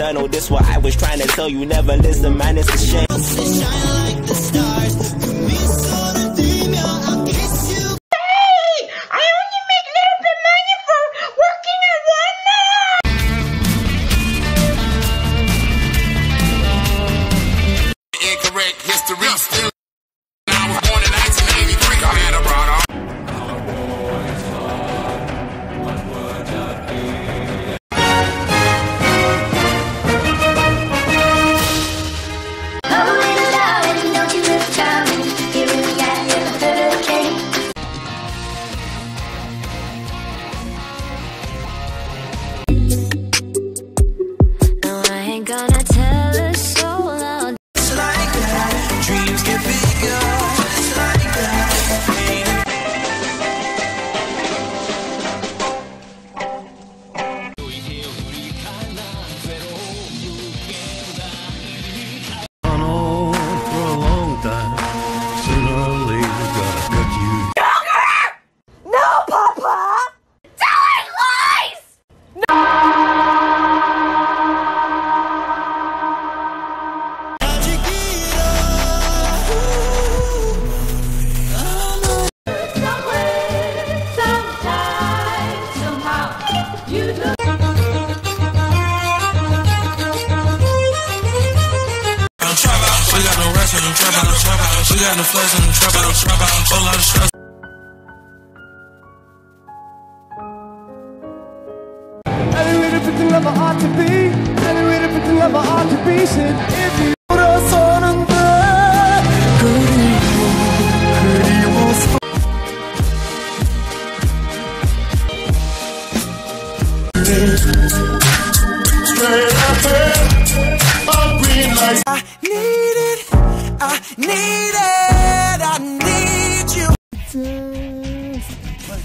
eternal. This what I was trying to tell you. Never listen, man, it's a shame. Shine like the stars. You mean so the dream, yo, I'll kiss you. Hey, I only make a little bit money for working at Walmart. Incorrect history still. I was born in 1983. I had a brought on. Gonna tell a soul out. It's like that. Dreams get bigger. It's like that. I know for a long time. Sooner or later, gotta cut you. No, Papa! Telling lies! No! She got no flex and trap out, whole lot of stress. Any way to pretend love I ought to be, any way to pretend love I ought to be, shit. If you put us on and burn, straight up there, all green lights. I need you.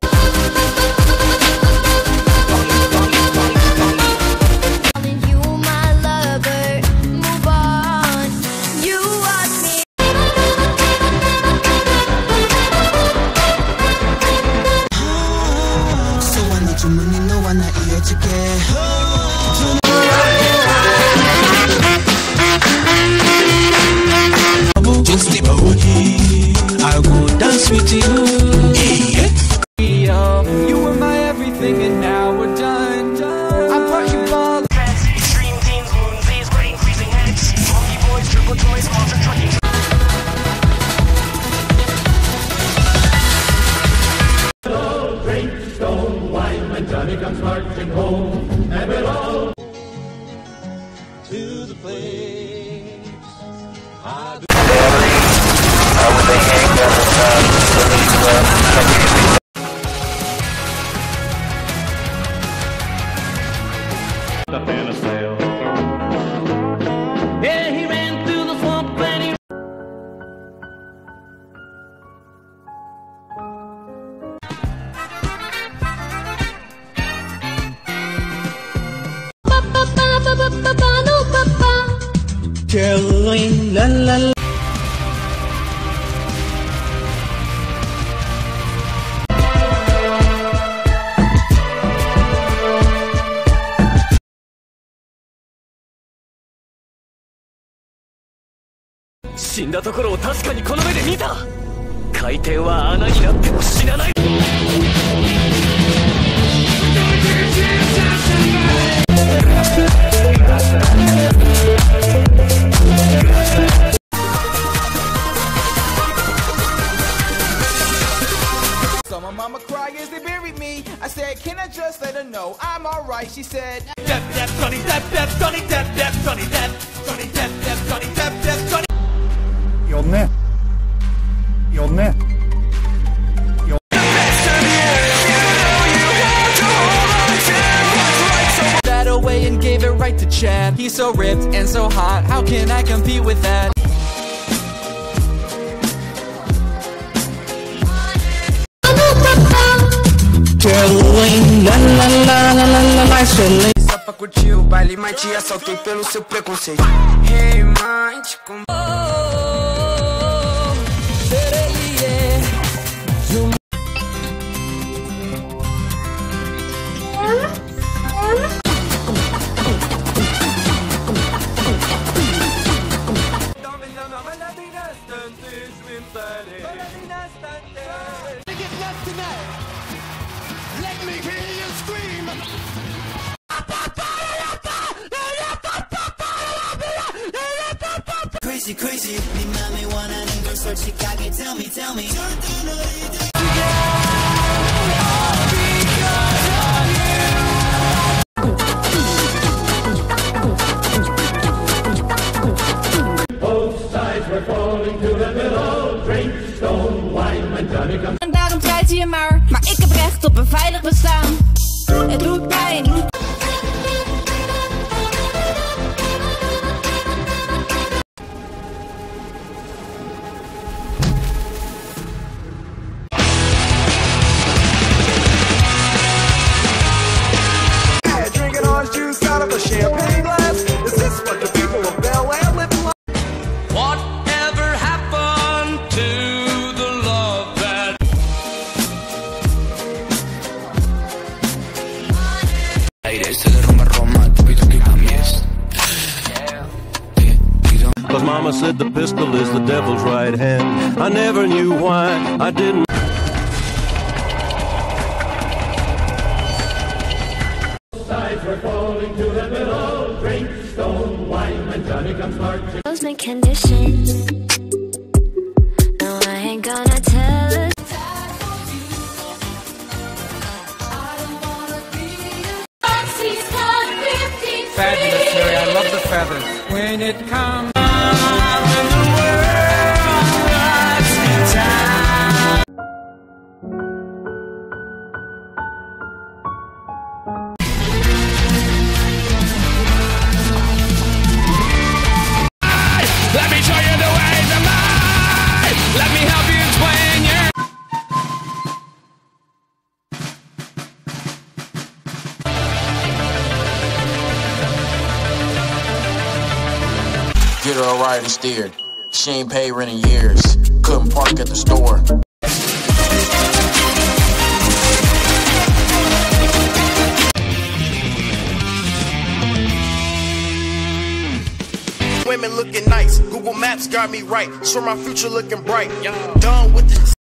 Calling you my lover, move on. You want me. So I need your money, no one not here to get. I'll go dance with you. You were my everything and now we're done. I'm fucking bald. Extreme teens, moonsies, brain freezing heads. Monkey boys, triple toys, monster trucking. Don't drink, don't wine when Johnny comes marching home. And we'll all to the place I do. Up in a sail. Yeah, he ran through the swamp and he Caroline, la la la.死んだところを確かにこの目で見た。海底は穴になっても死なない。So my mama cried as they buried me. I said, can I just let her know I'm all right? She said, Dep, Dep, Johnny, Dep, Dep, Johnny, Dep, Dep, Johnny, Dep, Johnny, Dep, Dep, Johnny, Dep, Dep, Johnny. Your net. Your that away and gave it right to Chad. He's so ripped and so hot. How can I compete with that? Só pra curtir o baile, mas te assaltei pelo seu preconceito. Hey, mate, com crazy, crazy. 네 맘에 원하는 걸 솔직하게 tell me, tell me. 절대 너희 대 Een daarom pleit je maar, maar ik heb recht op een veilig bestaan. Het doet pijn. Cause mama said the pistol is the devil's right hand. I never knew why I didn't. Sides were falling to the middle. Drink, stone, wine, and Johnny comes marching. Those my conditions. No, I ain't gonna tell it. Fabulous, Jerry. I love the feathers. When it comes. Get her a ride and steered. She ain't paid rent in years. Couldn't park at the store. Women looking nice. Google Maps got me right. Sure my future looking bright. Done with this.